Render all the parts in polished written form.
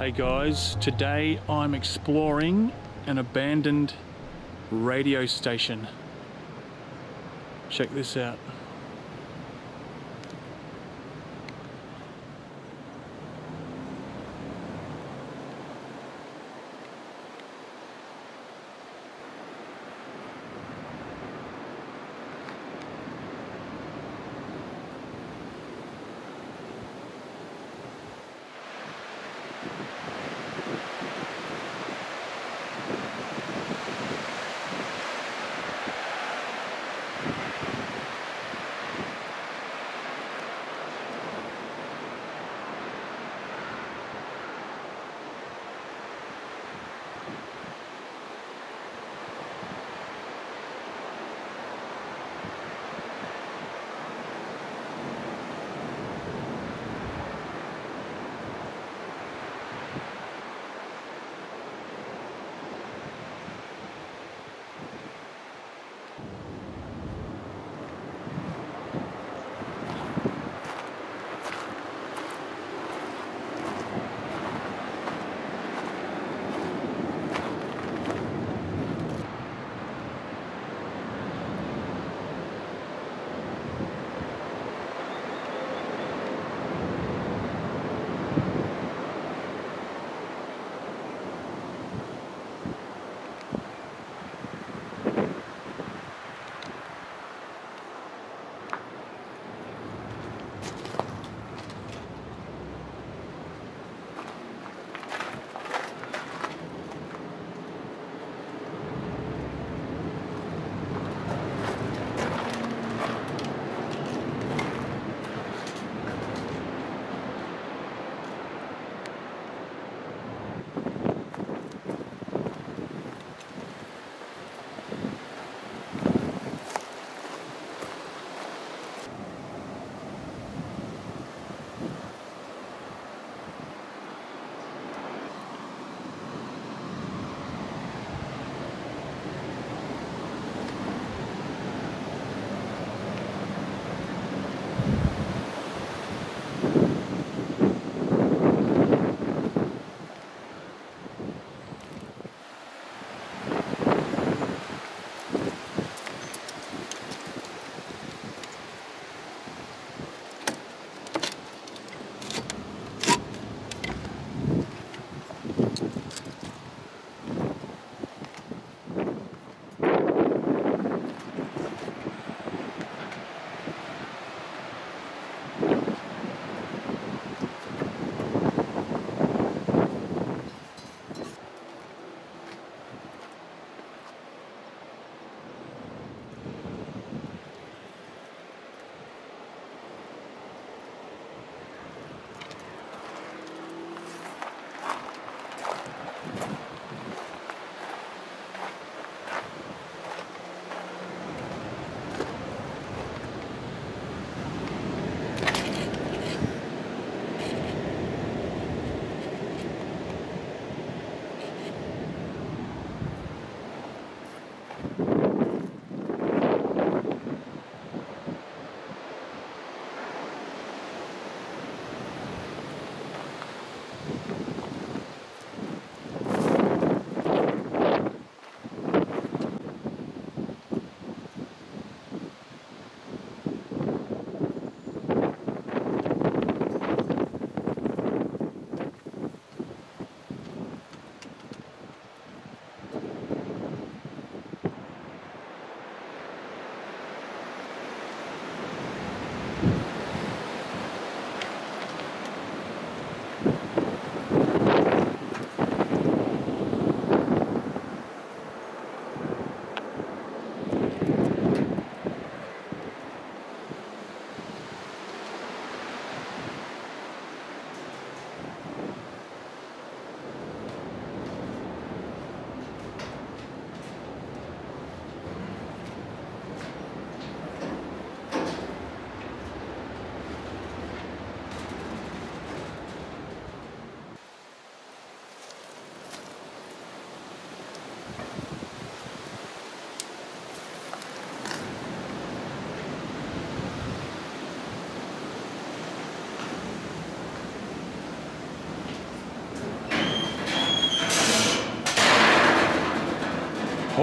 Hey guys, today I'm exploring an abandoned radio station. Check this out.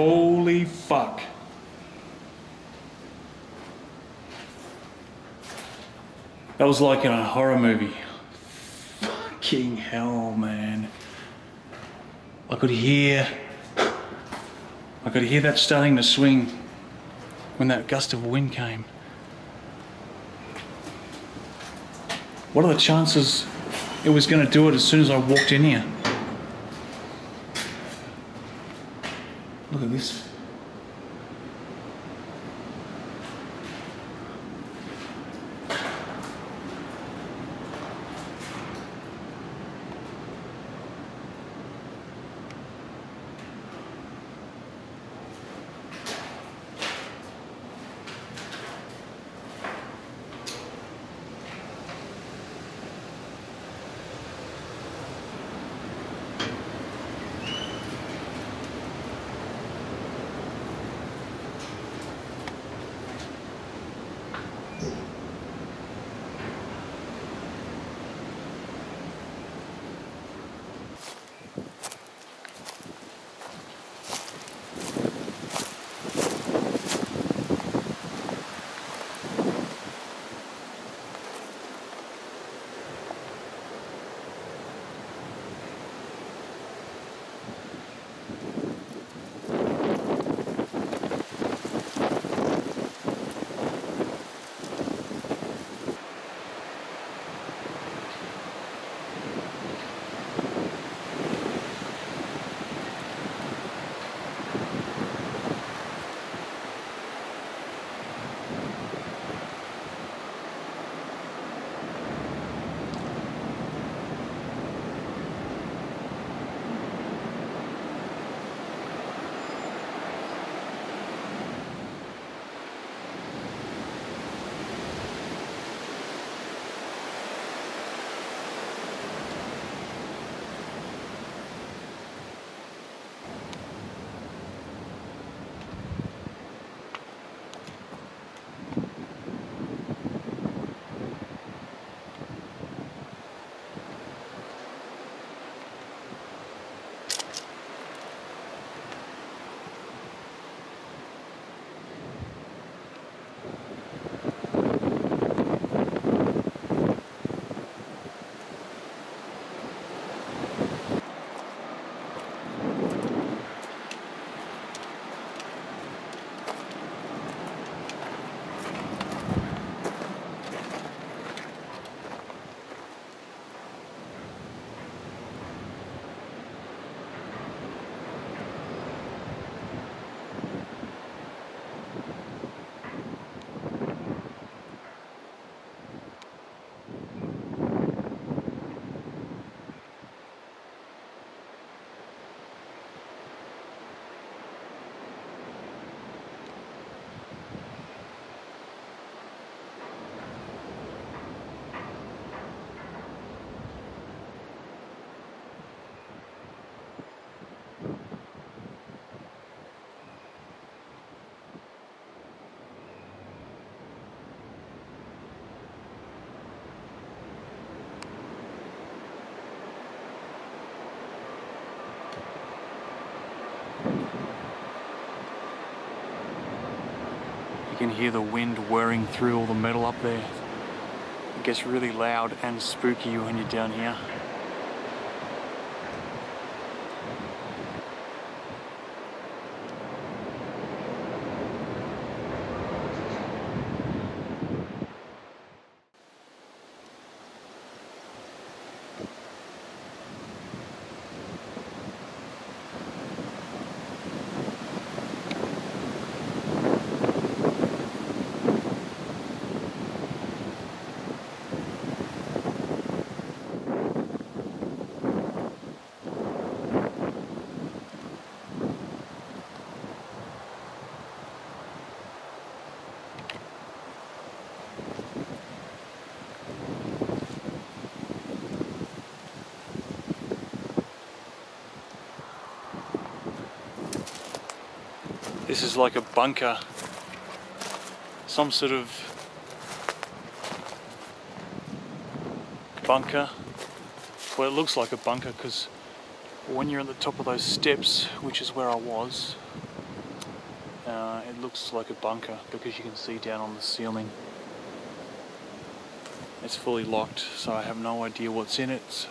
Holy fuck. That was like in a horror movie. Fucking hell, man. I could hear that starting to swing when that gust of wind came. What are the chances it was going to do it as soon as I walked in here? Look at this. You can hear the wind whirring through all the metal up there. It gets really loud and spooky when you're down here. This is like a bunker, some sort of bunker. Well, it looks like a bunker because when you're at the top of those steps, which is where I was, It looks like a bunker because you can see down on the ceiling. It's fully locked, so I have no idea what's in it.